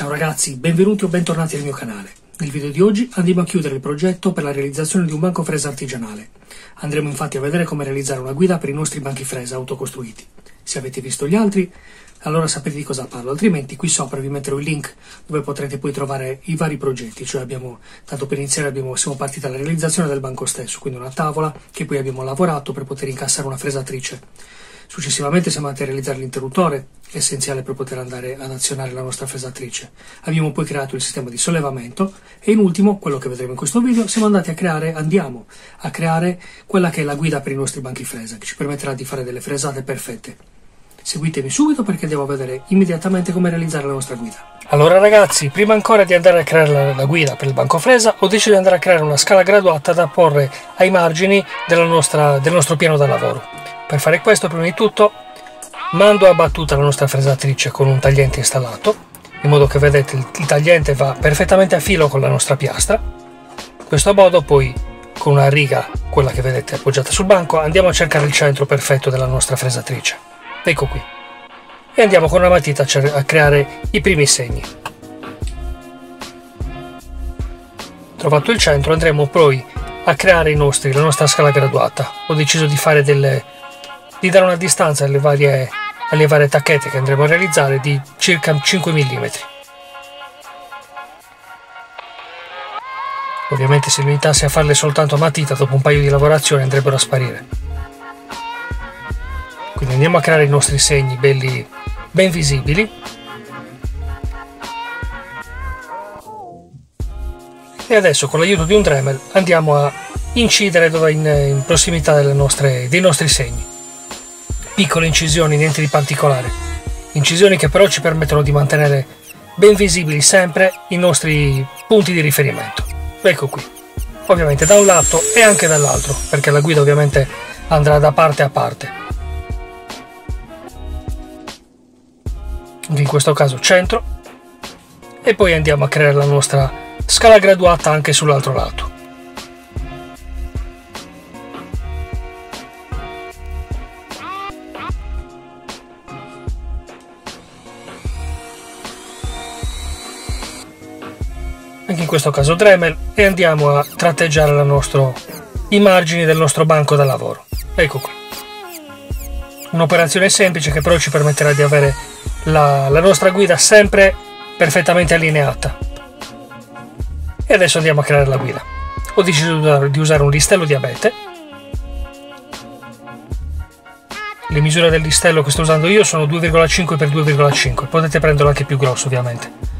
Ciao ragazzi, benvenuti o bentornati al mio canale. Nel video di oggi andiamo a chiudere il progetto per la realizzazione di un banco fresa artigianale. Andremo infatti a vedere come realizzare una guida per i nostri banchi fresa autocostruiti. Se avete visto gli altri, allora sapete di cosa parlo, altrimenti qui sopra vi metterò il link dove potrete poi trovare i vari progetti. Cioè siamo partiti dalla realizzazione del banco stesso, quindi una tavola che poi abbiamo lavorato per poter incassare una fresatrice. Successivamente siamo andati a realizzare l'interruttore, essenziale per poter andare ad azionare la nostra fresatrice. Abbiamo poi creato il sistema di sollevamento e in ultimo, quello che vedremo in questo video, andiamo a creare quella che è la guida per i nostri banchi fresa, che ci permetterà di fare delle fresate perfette. Seguitemi subito perché andiamo a vedere immediatamente come realizzare la nostra guida. Allora ragazzi, prima ancora di andare a creare la guida per il banco fresa, ho deciso di andare a creare una scala graduata da porre ai margini del nostro piano da lavoro. Per fare questo, prima di tutto, mando a battuta la nostra fresatrice con un tagliente installato, in modo che vedete il tagliente va perfettamente a filo con la nostra piastra. In questo modo poi, con una riga, quella che vedete appoggiata sul banco, andiamo a cercare il centro perfetto della nostra fresatrice. Ecco qui. E andiamo con una matita a creare i primi segni. Trovato il centro, andremo poi a creare la nostra scala graduata. Ho deciso di fare di dare una distanza alle varie tacchette che andremo a realizzare di circa 5 mm. Ovviamente se limitassi a farle soltanto a matita, dopo un paio di lavorazioni andrebbero a sparire. Quindi andiamo a creare i nostri segni belli ben visibili e adesso con l'aiuto di un Dremel andiamo a incidere in prossimità dei nostri segni. Piccole incisioni, niente di particolare, incisioni che però ci permettono di mantenere ben visibili sempre i nostri punti di riferimento. Ecco qui, ovviamente da un lato e anche dall'altro, perché la guida ovviamente andrà da parte a parte. In questo caso centro, e poi andiamo a creare la nostra scala graduata anche sull'altro lato. Anche in questo caso Dremel, e andiamo a tratteggiare i margini del nostro banco da lavoro. Ecco qui, un'operazione semplice che però ci permetterà di avere la nostra guida sempre perfettamente allineata. E adesso andiamo a creare la guida. Ho deciso di usare un listello di abete. Le misure del listello che sto usando io sono 2,5 x 2,5, potete prenderlo anche più grosso ovviamente.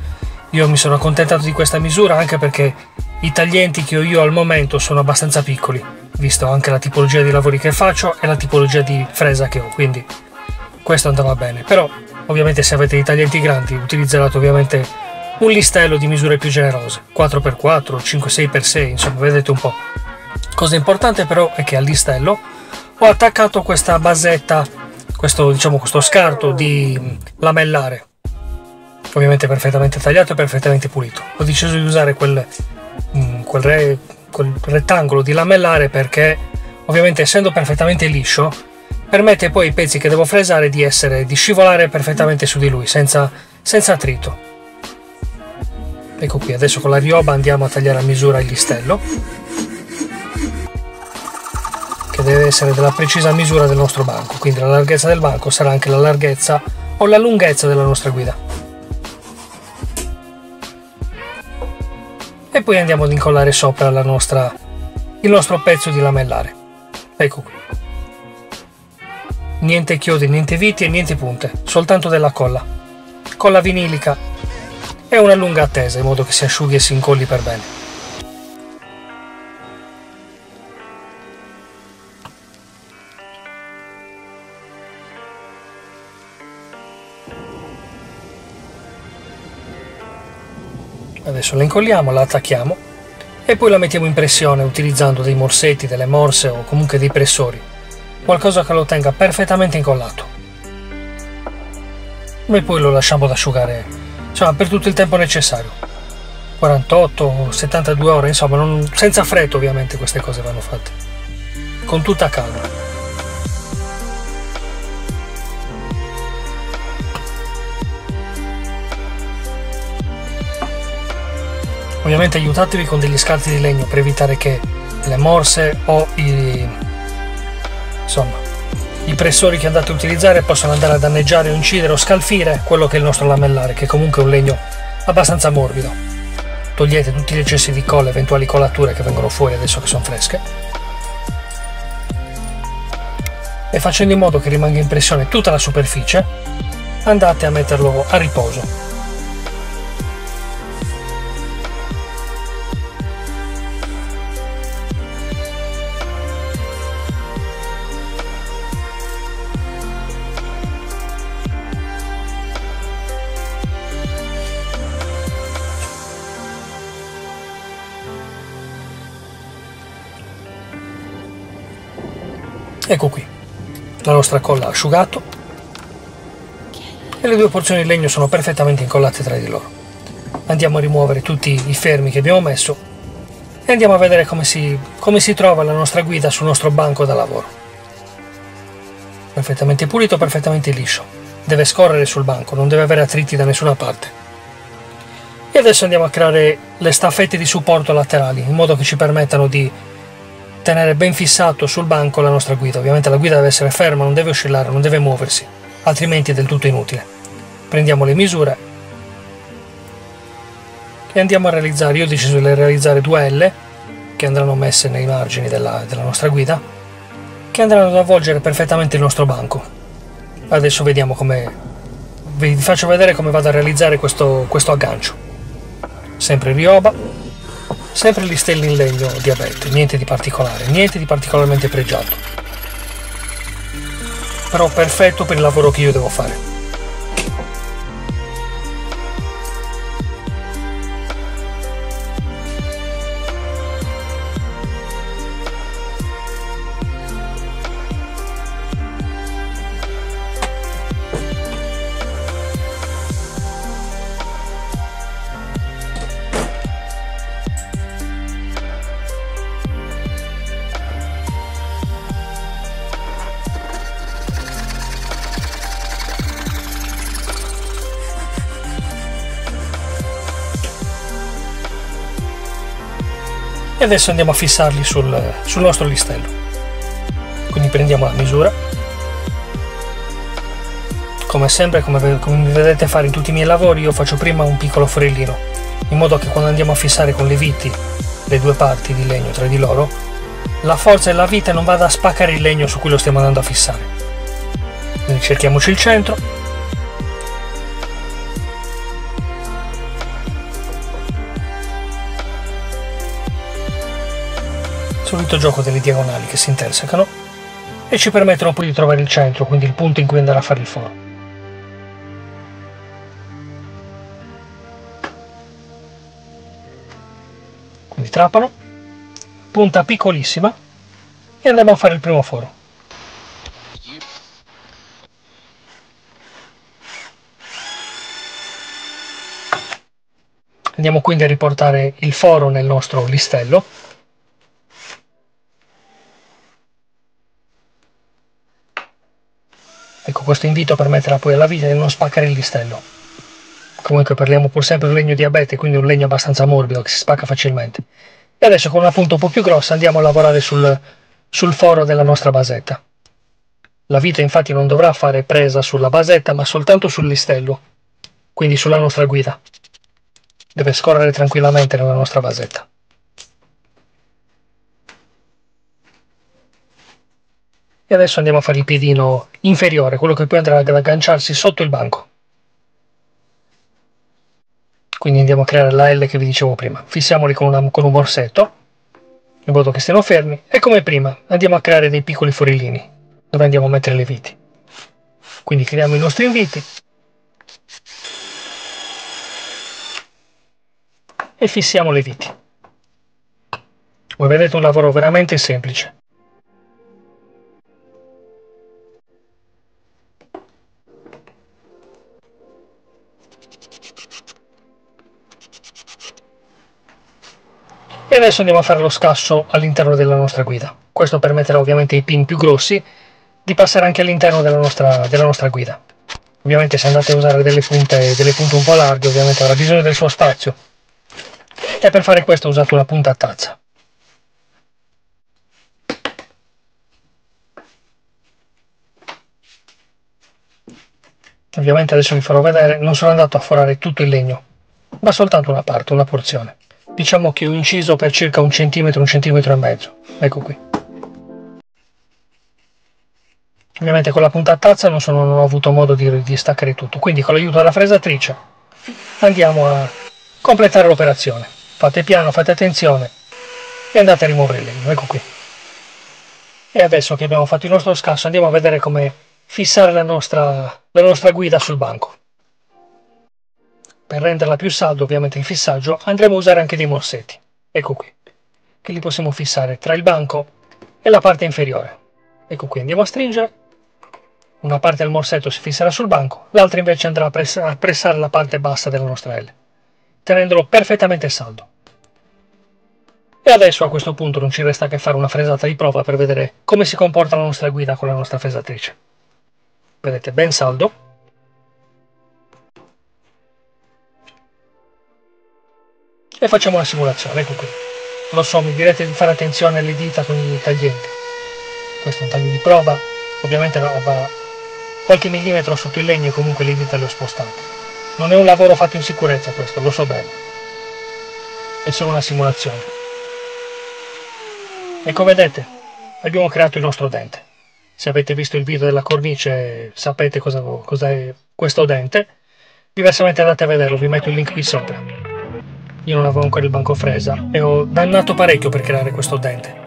Io mi sono accontentato di questa misura anche perché i taglienti che ho io al momento sono abbastanza piccoli, visto anche la tipologia di lavori che faccio e la tipologia di fresa che ho, quindi questo andava bene. Però ovviamente se avete i taglienti grandi utilizzerete ovviamente un listello di misure più generose, 4x4, 5x6x6, insomma vedete un po'. Cosa importante però è che al listello ho attaccato questa basetta, questo scarto di lamellare, ovviamente perfettamente tagliato e perfettamente pulito. Ho deciso di usare quel rettangolo di lamellare perché ovviamente essendo perfettamente liscio permette poi ai pezzi che devo fresare di scivolare perfettamente su di lui senza attrito. Ecco qui, adesso con la rioba andiamo a tagliare a misura il listello, che deve essere della precisa misura del nostro banco, quindi la larghezza del banco sarà anche la larghezza o la lunghezza della nostra guida. E poi andiamo ad incollare sopra il nostro pezzo di lamellare. Ecco qui, niente chiodi, niente viti e niente punte, soltanto della colla vinilica e una lunga attesa in modo che si asciughi e si incolli per bene. Adesso la incolliamo, la attacchiamo e poi la mettiamo in pressione utilizzando dei morsetti, delle morse o comunque dei pressori, qualcosa che lo tenga perfettamente incollato. E poi lo lasciamo ad asciugare, insomma, per tutto il tempo necessario, 48, 72 ore, insomma, senza fretta ovviamente queste cose vanno fatte, con tutta calma. Ovviamente aiutatevi con degli scarti di legno per evitare che le morse o i pressori che andate a utilizzare possono andare a danneggiare o incidere o scalfire quello che è il nostro lamellare, che comunque è un legno abbastanza morbido. Togliete tutti gli eccessi di colla, eventuali colature che vengono fuori adesso che sono fresche, e facendo in modo che rimanga in pressione tutta la superficie andate a metterlo a riposo. Ecco qui, la nostra colla ha asciugato e le due porzioni di legno sono perfettamente incollate tra di loro. Andiamo a rimuovere tutti i fermi che abbiamo messo e andiamo a vedere come si trova la nostra guida sul nostro banco da lavoro. Perfettamente pulito, perfettamente liscio. Deve scorrere sul banco, non deve avere attriti da nessuna parte. E adesso andiamo a creare le staffette di supporto laterali, in modo che ci permettano di tenere ben fissato sul banco la nostra guida. Ovviamente la guida deve essere ferma, non deve oscillare, non deve muoversi, altrimenti è del tutto inutile. Prendiamo le misure e andiamo a realizzare, io ho deciso di realizzare due L che andranno messe nei margini della nostra guida, che andranno ad avvolgere perfettamente il nostro banco. Adesso vediamo vi faccio vedere come vado a realizzare questo aggancio. Sempre rioba, sempre gli stelli in legno di abeto, niente di particolare, niente di particolarmente pregiato, però perfetto per il lavoro che io devo fare. E adesso andiamo a fissarli sul nostro listello. Quindi prendiamo la misura, come sempre, come mi vedete fare in tutti i miei lavori, io faccio prima un piccolo forellino, in modo che quando andiamo a fissare con le viti le due parti di legno tra di loro, la forza della vite non vada a spaccare il legno su cui lo stiamo andando a fissare. Quindi cerchiamoci il centro, solito gioco delle diagonali che si intersecano e ci permettono poi di trovare il centro, quindi il punto in cui andare a fare il foro. Quindi trapano, punta piccolissima, e andiamo a fare il primo foro. Andiamo quindi a riportare il foro nel nostro listello. Ecco, questo invito permetterà poi alla vite di non spaccare il listello. Comunque parliamo pur sempre di un legno di abete, quindi un legno abbastanza morbido che si spacca facilmente. E adesso con una punta un po' più grossa andiamo a lavorare sul foro della nostra basetta. La vite infatti non dovrà fare presa sulla basetta, ma soltanto sul listello, quindi sulla nostra guida. Deve scorrere tranquillamente nella nostra basetta. E adesso andiamo a fare il piedino inferiore, quello che poi andrà ad agganciarsi sotto il banco. Quindi andiamo a creare la L che vi dicevo prima. Fissiamoli con un borsetto, in modo che stiano fermi. E come prima andiamo a creare dei piccoli forellini, dove andiamo a mettere le viti. Quindi creiamo i nostri inviti. E fissiamo le viti. Come vedete, un lavoro veramente semplice. E adesso andiamo a fare lo scasso all'interno della nostra guida. Questo permetterà ovviamente ai pin più grossi di passare anche all'interno della nostra guida. Ovviamente se andate a usare delle punte un po' larghe, ovviamente avrà bisogno del suo spazio. e per fare questo ho usato la punta a tazza. Ovviamente adesso vi farò vedere, non sono andato a forare tutto il legno, ma soltanto una parte, una porzione. Diciamo che ho inciso per circa un centimetro e mezzo, ecco qui. Ovviamente con la punta a tazza non ho avuto modo di staccare tutto, quindi con l'aiuto della fresatrice andiamo a completare l'operazione. Fate piano, fate attenzione e andate a rimuovere il legno, ecco qui. E adesso che abbiamo fatto il nostro scasso andiamo a vedere come fissare la nostra guida sul banco. Per renderla più salda, ovviamente il fissaggio, andremo a usare anche dei morsetti, ecco qui, che li possiamo fissare tra il banco e la parte inferiore. Ecco qui, andiamo a stringere, una parte del morsetto si fisserà sul banco, l'altra invece andrà a pressare la parte bassa della nostra L, tenendolo perfettamente saldo. E adesso a questo punto non ci resta che fare una fresata di prova per vedere come si comporta la nostra guida con la nostra fresatrice. Vedete, ben saldo, e facciamo una simulazione. Ecco qui, lo so, mi direte di fare attenzione alle dita con i taglienti. Questo è un taglio di prova, ovviamente va qualche millimetro sotto il legno e comunque le dita le ho spostate. Non è un lavoro fatto in sicurezza questo, lo so bene, è solo una simulazione. Ecco, vedete, abbiamo creato il nostro dente. Se avete visto il video della cornice sapete cos'è questo dente, diversamente andate a vederlo, vi metto il link qui sopra. Io non avevo ancora il banco fresa e ho dannato parecchio per creare questo dente.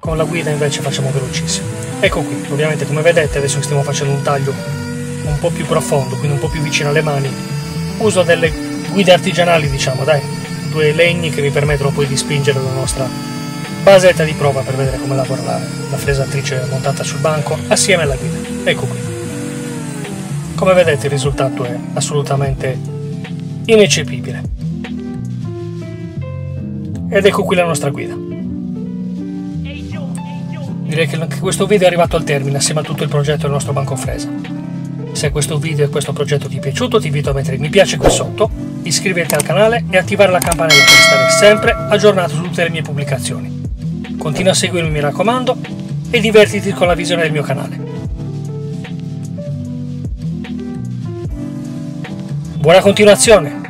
Con la guida invece facciamo velocissimo. Ecco qui, ovviamente come vedete adesso stiamo facendo un taglio un po' più profondo, quindi un po' più vicino alle mani. Uso delle guide artigianali, diciamo, dai, due legni che vi permettono poi di spingere la nostra basetta di prova per vedere come lavora la fresatrice montata sul banco assieme alla guida. Ecco qui, come vedete il risultato è assolutamente ineccepibile, ed ecco qui la nostra guida. Direi che anche questo video è arrivato al termine assieme a tutto il progetto del nostro banco fresa. Se questo video e questo progetto ti è piaciuto ti invito a mettere mi piace qui sotto, iscriverti al canale e attivare la campanella per stare sempre aggiornato su tutte le mie pubblicazioni. Continua a seguirmi, mi raccomando, e divertiti con la visione del mio canale. Buona continuazione!